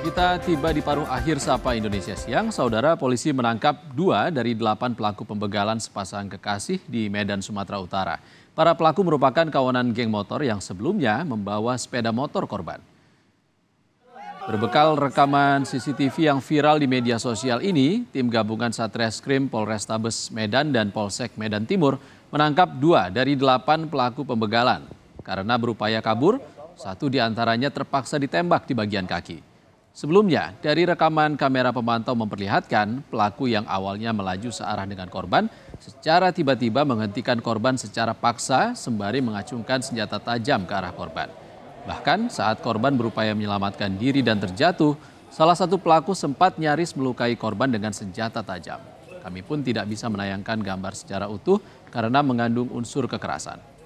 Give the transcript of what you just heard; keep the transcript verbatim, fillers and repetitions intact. Kita tiba di paruh akhir Sapa Indonesia Siang, saudara. Polisi menangkap dua dari delapan pelaku pembegalan sepasang kekasih di Medan, Sumatera Utara. Para pelaku merupakan kawanan geng motor yang sebelumnya membawa sepeda motor korban. Berbekal rekaman C C T V yang viral di media sosial ini, tim gabungan Satreskrim Polrestabes Medan dan Polsek Medan Timur menangkap dua dari delapan pelaku pembegalan. Karena berupaya kabur, satu di antaranya terpaksa ditembak di bagian kaki. Sebelumnya, dari rekaman kamera pemantau memperlihatkan pelaku yang awalnya melaju searah dengan korban secara tiba-tiba menghentikan korban secara paksa sembari mengacungkan senjata tajam ke arah korban. Bahkan saat korban berupaya menyelamatkan diri dan terjatuh, salah satu pelaku sempat nyaris melukai korban dengan senjata tajam. Kami pun tidak bisa menayangkan gambar secara utuh karena mengandung unsur kekerasan.